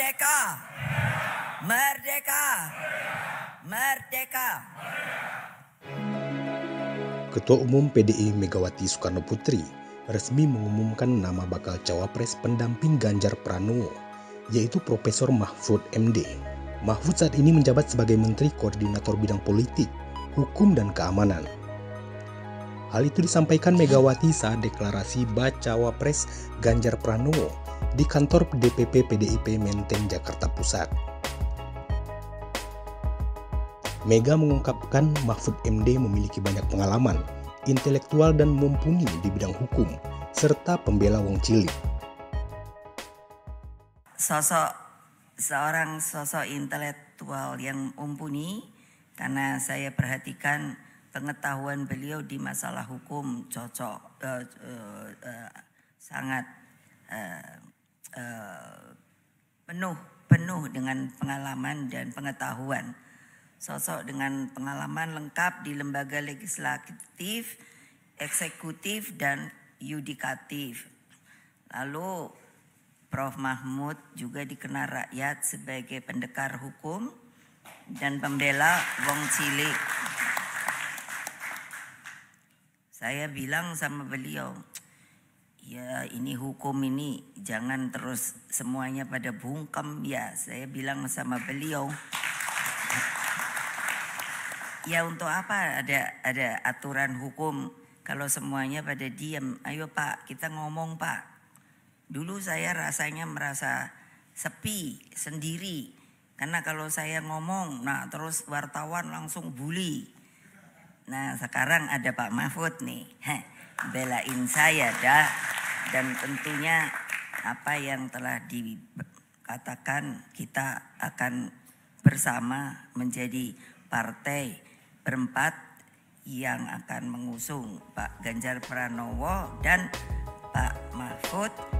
Merdeka! Merdeka! Merdeka! Ketua Umum PDI Megawati Soekarnoputri resmi mengumumkan nama bakal cawapres pendamping Ganjar Pranowo, yaitu Profesor Mahfud MD. Mahfud saat ini menjabat sebagai Menteri Koordinator Bidang Politik, Hukum, dan Keamanan. Hal itu disampaikan Megawati saat deklarasi bacawa pres Ganjar Pranowo di kantor DPP PDIP Menteng, Jakarta Pusat. Mega mengungkapkan Mahfud MD memiliki banyak pengalaman, intelektual dan mumpuni di bidang hukum, serta pembela wong cilik. Seorang sosok intelektual yang mumpuni, karena saya perhatikan pengetahuan beliau di masalah hukum cocok, sangat penuh dengan pengalaman dan pengetahuan. Sosok dengan pengalaman lengkap di lembaga legislatif, eksekutif, dan yudikatif. Lalu Prof. Mahfud juga dikenal rakyat sebagai pendekar hukum dan pembela wong cilik. Saya bilang sama beliau, ya ini hukum ini, jangan terus semuanya pada bungkem. Ya, saya bilang sama beliau, ya untuk apa ada aturan hukum kalau semuanya pada diam? Ayo Pak, kita ngomong Pak. Dulu saya merasa sepi, sendiri. Karena kalau saya ngomong, nah terus wartawan langsung bully. Nah sekarang ada Pak Mahfud nih, belain saya dah. Dan tentunya apa yang telah dikatakan, kita akan bersama menjadi partai berempat yang akan mengusung Pak Ganjar Pranowo dan Pak Mahfud.